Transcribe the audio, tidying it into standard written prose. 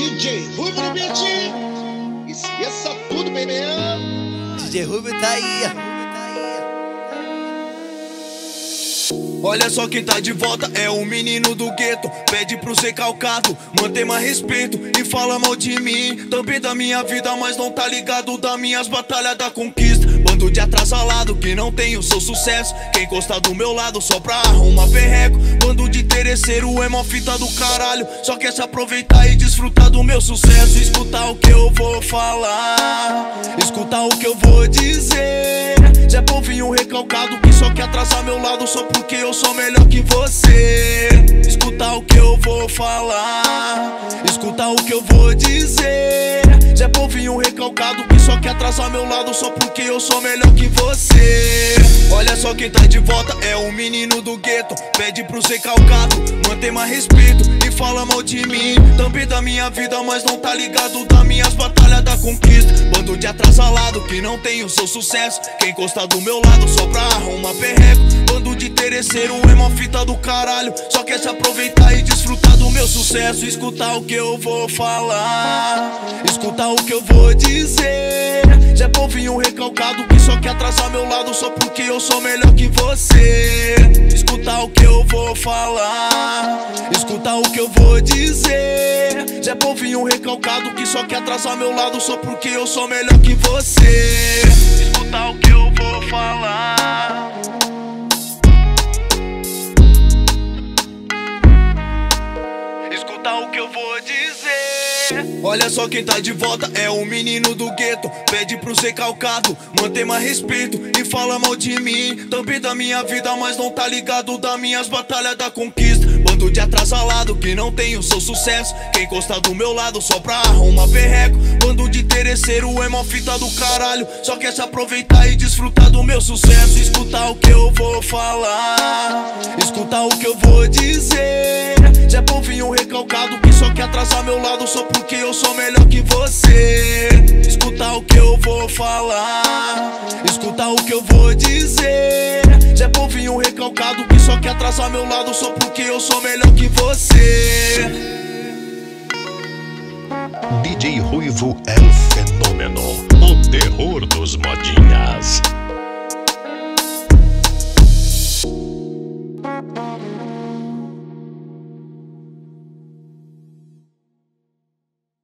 DJ Rhuivo no beat, esqueça tudo, bebê. DJ Rhuivo tá aí. Olha só quem tá de volta, é o menino do gueto. Pede pro ser calcado, mantém mais respeito. E fala mal de mim, também da minha vida, mas não tá ligado das minhas batalhas da conquista. Bando de atrasalado que não tem o seu sucesso. Quem encostar do meu lado só pra arrumar perreco. Bando de terceiro é mó fita do caralho. Só quer se aproveitar e desfrutar do meu sucesso. Escutar o que eu vou falar, escutar o que eu vou dizer. Zé Povinho recalcado que só quer atrasar meu lado só porque eu sou melhor que você. Escutar o que eu vou falar, escutar o que eu vou dizer. Zé Povinho recalcado que só quer atrasar meu lado só porque eu sou melhor que você. Olha só quem tá de volta, é o menino do gueto. Pede pro ser calcado, mantém mais respeito. E fala mal de mim, também da minha vida, mas não tá ligado das minhas batalhas da conquista. Bando de atrasalado que não tem o seu sucesso. Quem encostar do meu lado só pra arrumar perreco. Bando de terceiro é mó fita do caralho. Só quer se aproveitar e desfrutar do meu sucesso. Escutar o que eu vou falar, escutar o que eu vou dizer. Zé Povinho recalcado que só quer atrasar meu lado só porque eu sou melhor que você. Escutar o que eu vou falar, escutar o que eu vou dizer. Zé Povinho recalcado que só quer atrasar meu lado só porque eu sou melhor que você. Escutar o que eu vou falar. Escutar o que eu vou dizer. Olha só quem tá de volta, é o menino do gueto. Pede pro ser calcado, mantém mais respeito. E fala mal de mim, também da minha vida, mas não tá ligado das minhas batalhas da conquista. Bando de atrasalado que não tem o seu sucesso. Quem encostar do meu lado só pra arrumar perreco. Bando de terceiro é mó fita do caralho. Só quer se aproveitar e desfrutar do meu sucesso. Escutar o que eu vou falar, escutar o que eu vou dizer. Zé Povinho recalcado que só quer atrasar meu lado só porque eu sou melhor que você. Escutar o que eu vou falar, escutar o que eu vou dizer. Zé Povinho recalcado que só quer atrasar meu lado só porque eu sou melhor que você. DJ Rhuivo é um fenômeno.